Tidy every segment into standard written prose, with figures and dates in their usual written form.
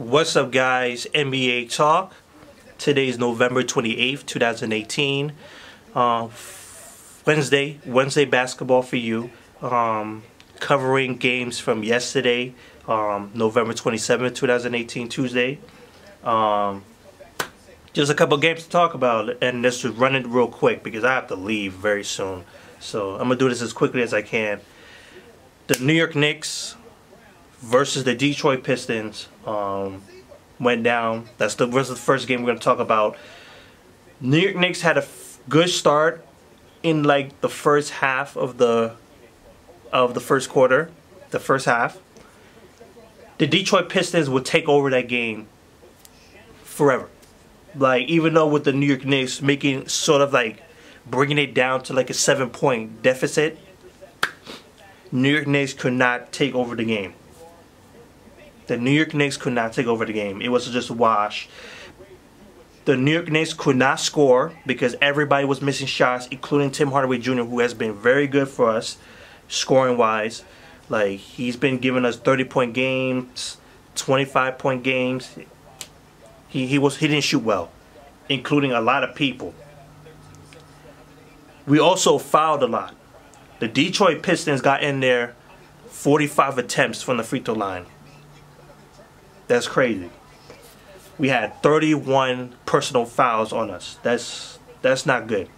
What's up, guys? NBA Talk. Today's November 28th, 2018. Wednesday basketball for you. Covering games from yesterday, November 27th, 2018, Tuesday. Just a couple games to talk about, and let's just run it real quick because I have to leave very soon. So I'm going to do this as quickly as I can. The New York Knicks versus the Detroit Pistons went down. That's the rest of the first game we're going to talk about. New York Knicks had a good start in like the first half of the first quarter, the first half. The Detroit Pistons would take over that game forever. Like, even though with the New York Knicks making sort of like bringing it down to like a 7-point deficit, New York Knicks could not take over the game. The New York Knicks could not take over the game. It was just a wash. The New York Knicks could not score because everybody was missing shots, including Tim Hardaway Jr., who has been very good for us scoring-wise. Like, he's been giving us 30-point games, 25-point games. He didn't shoot well, including a lot of people. We also fouled a lot. The Detroit Pistons got in there 45 attempts from the free throw line. That's crazy. We had 31 personal fouls on us. That's not good.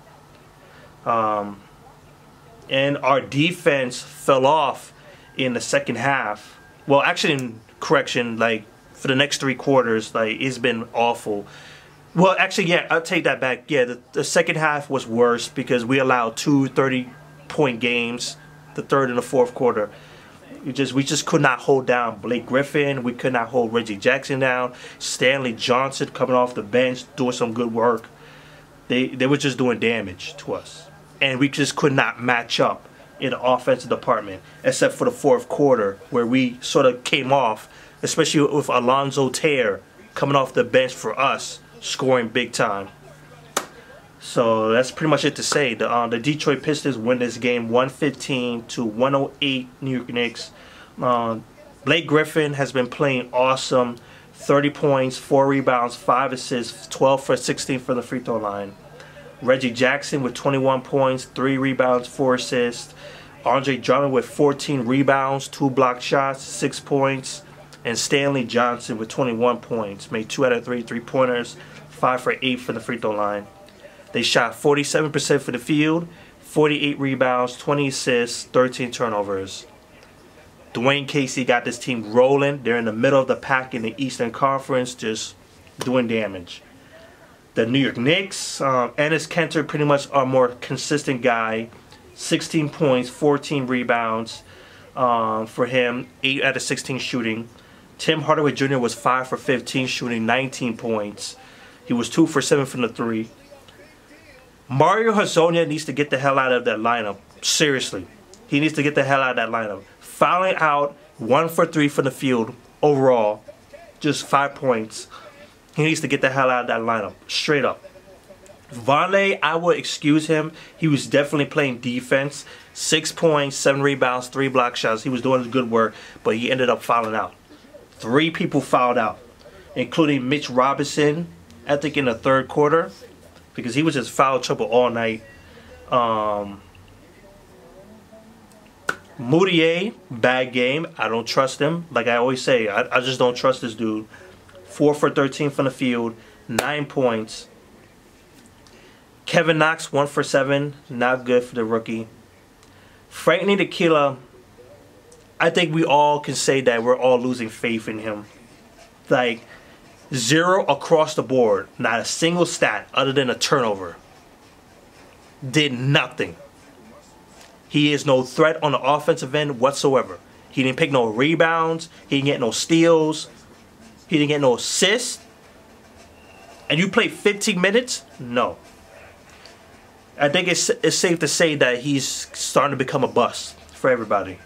And our defense fell off in the second half. Well, actually, correction, like, for the next three quarters, like, it's been awful. Well, actually, yeah, I'll take that back. Yeah, the second half was worse because we allowed two 30-point games, the third and the fourth quarter. We just could not hold down Blake Griffin. We could not hold Reggie Jackson down. Stanley Johnson coming off the bench, doing some good work. They were just doing damage to us. And we just could not match up in the offensive department, except for the fourth quarter where we sort of came off, especially with Allonzo Trier coming off the bench for us, scoring big time. So that's pretty much it to say. The Detroit Pistons win this game 115 to 108 New York Knicks. Blake Griffin has been playing awesome. 30 points, 4 rebounds, 5 assists, 12 for 16 from the free throw line. Reggie Jackson with 21 points, 3 rebounds, 4 assists. Andre Drummond with 14 rebounds, 2 block shots, 6 points. And Stanley Johnson with 21 points. Made 2 out of 3 three-pointers, 5 for 8 from the free throw line. They shot 47% for the field, 48 rebounds, 20 assists, 13 turnovers. Dwayne Casey got this team rolling. They're in the middle of the pack in the Eastern Conference, just doing damage. The New York Knicks, Enes Kanter, pretty much our more consistent guy. 16 points, 14 rebounds for him, 8 out of 16 shooting. Tim Hardaway Jr. was 5 for 15 shooting, 19 points. He was 2 for 7 from the 3. Mario Hezonja needs to get the hell out of that lineup. Seriously. He needs to get the hell out of that lineup. Fouling out, 1 for 3 from the field overall. Just 5 points. He needs to get the hell out of that lineup. Straight up. Vonleh, I will excuse him. He was definitely playing defense. 6 points, 7 rebounds, 3 block shots. He was doing good work, but he ended up fouling out. 3 people fouled out, including Mitch Robinson, I think, in the third quarter, because he was just foul trouble all night. Mudiay, bad game. I don't trust him. Like I always say, I just don't trust this dude. 4 for 13 from the field, 9 points. Kevin Knox, 1 for 7, not good for the rookie. Frank Ntilikina, I think we all can say that we're all losing faith in him. Like, 0 across the board. Not a single stat other than a turnover. Did nothing. He is no threat on the offensive end whatsoever. He didn't pick no rebounds. He didn't get no steals. He didn't get no assists. And you played 15 minutes? No. I think it's safe to say that he's starting to become a bust for everybody.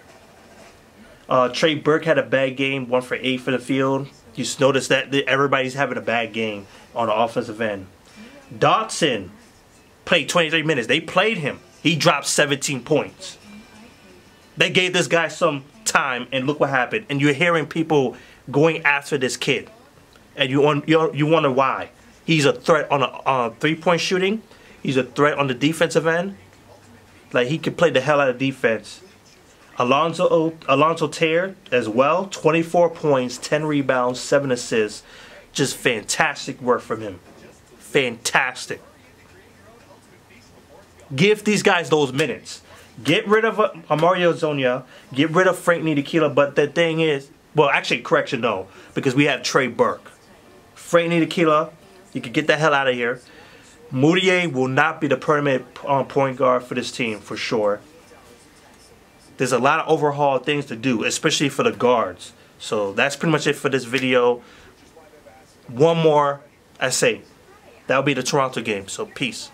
Trey Burke had a bad game. 1 for 8 for the field. You just notice that everybody's having a bad game on the offensive end. Dotson played 23 minutes. They played him. He dropped 17 points. They gave this guy some time, and look what happened. And you're hearing people going after this kid. and you wonder why. He's a threat on a three-point shooting. He's a threat on the defensive end. Like, he could play the hell out of defense. Allonzo Trier as well, 24 points, 10 rebounds, 7 assists. Just fantastic work from him. Fantastic. Give these guys those minutes. Get rid of Mario Hezonja. Get rid of Frank Ntilikina. But the thing is, well, actually, correction, no, because we have Trey Burke. Frank Ntilikina, you can get the hell out of here. Mudiay will not be the permanent point guard for this team, for sure. There's a lot of overhaul things to do, especially for the guards. So that's pretty much it for this video. One more, I say. That'll be the Toronto game, so peace.